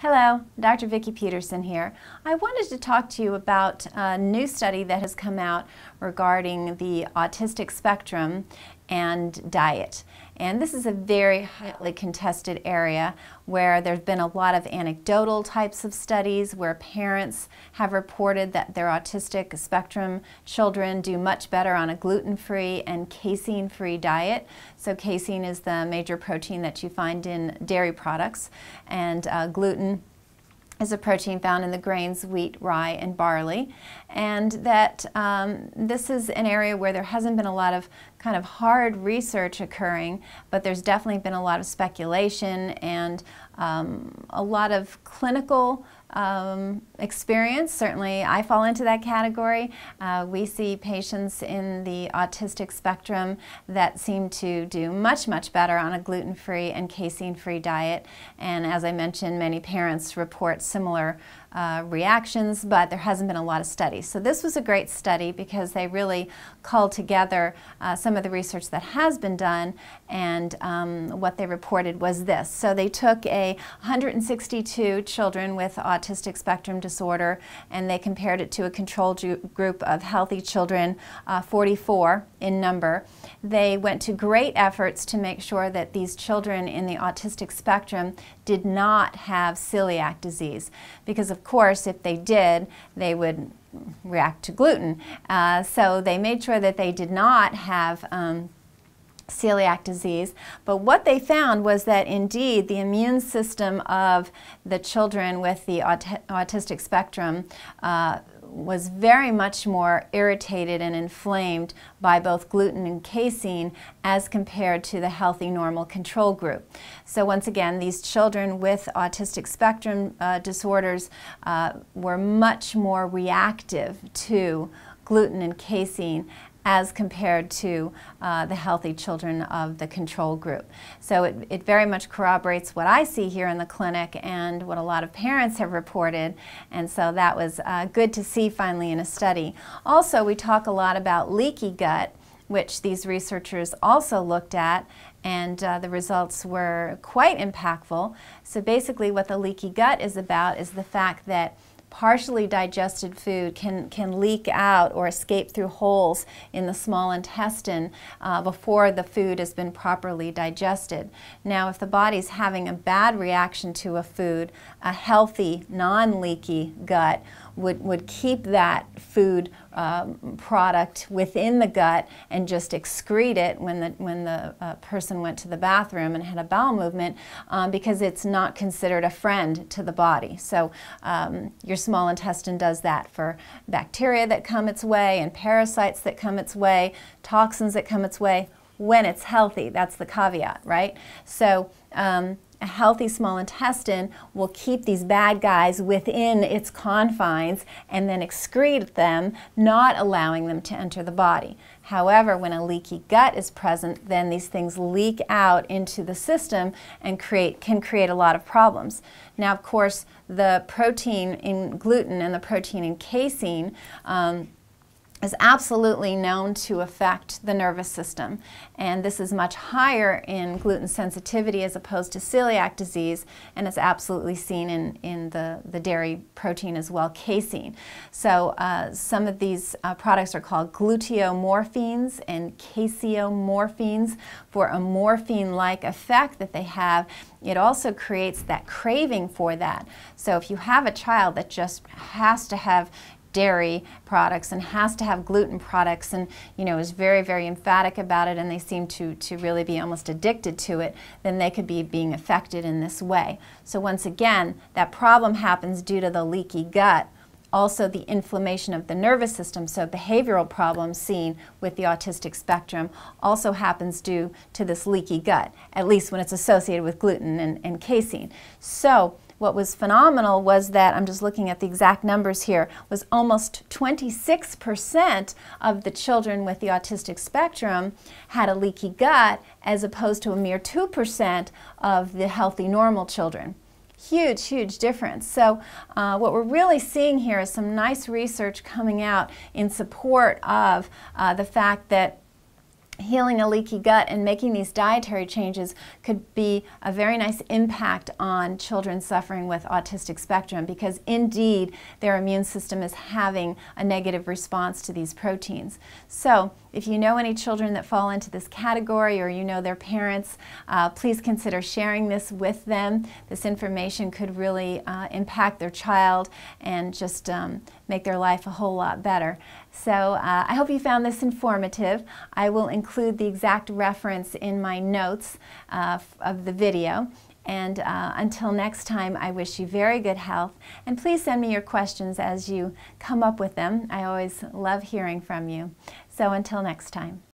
Hello, Dr. Vikki Petersen here. I wanted to talk to you about a new study that has come out regarding the autistic spectrum and diet. And this is a very highly contested area where there's been a lot of anecdotal types of studies where parents have reported that their autistic spectrum children do much better on a gluten-free and casein-free diet. So casein is the major protein that you find in dairy products, and gluten is a protein found in the grains wheat, rye, and barley, and that this is an area where there hasn't been a lot of kind of hard research occurring, but there's definitely been a lot of speculation and a lot of clinical experience. Certainly I fall into that category. We see patients in the autistic spectrum that seem to do much, much better on a gluten-free and casein-free diet. And as I mentioned, many parents report similar reactions, but there hasn't been a lot of studies. So this was a great study because they really culled together some of the research that has been done, and what they reported was this. So they took 162 children with autistic spectrum disorder, and they compared it to a control group of healthy children, 44 in number. They went to great efforts to make sure that these children in the autistic spectrum did not have celiac disease, because of course if they did, they would react to gluten. So they made sure that they did not have celiac disease, but what they found was that indeed the immune system of the children with the autistic spectrum was very much more irritated and inflamed by both gluten and casein as compared to the healthy normal control group. So once again, these children with autistic spectrum disorders were much more reactive to gluten and casein as compared to the healthy children of the control group. So it very much corroborates what I see here in the clinic and what a lot of parents have reported, and so that was good to see finally in a study. Also, we talk a lot about leaky gut, which these researchers also looked at, and the results were quite impactful. So basically what the leaky gut is about is the fact that partially digested food can leak out or escape through holes in the small intestine before the food has been properly digested. Now, if the body's having a bad reaction to a food, a healthy, non-leaky gut would keep that food product within the gut and just excrete it when the person went to the bathroom and had a bowel movement, because it's not considered a friend to the body. So your small intestine does that for bacteria that come its way and parasites that come its way, toxins that come its way, when it's healthy. That's the caveat, right? So a healthy small intestine will keep these bad guys within its confines and then excrete them, not allowing them to enter the body. However, when a leaky gut is present, then these things leak out into the system and can create a lot of problems. Now, of course, the protein in gluten and the protein in casein is absolutely known to affect the nervous system, and this is much higher in gluten sensitivity as opposed to celiac disease, and it's absolutely seen in the dairy protein as well, casein. So some of these products are called gluteomorphins and caseomorphins for a morphine-like effect that they have. It also creates that craving for that. So if you have a child that just has to have dairy products and has to have gluten products, and you know, is very, very emphatic about it, and they seem to really be almost addicted to it, then they could be being affected in this way. So once again, that problem happens due to the leaky gut. Also the inflammation of the nervous system, so behavioral problems seen with the autistic spectrum also happens due to this leaky gut, at least when it's associated with gluten and casein. So what was phenomenal was that, I'm just looking at the exact numbers here, was almost 26% of the children with the autistic spectrum had a leaky gut as opposed to a mere 2% of the healthy normal children. Huge, huge difference. So what we're really seeing here is some nice research coming out in support of the fact that healing a leaky gut and making these dietary changes could be a very nice impact on children suffering with autistic spectrum, because indeed their immune system is having a negative response to these proteins. So if you know any children that fall into this category, or you know their parents, please consider sharing this with them. This information could really impact their child and just make their life a whole lot better. So I hope you found this informative. I will include the exact reference in my notes of the video. And until next time, I wish you very good health. And please send me your questions as you come up with them. I always love hearing from you. So until next time.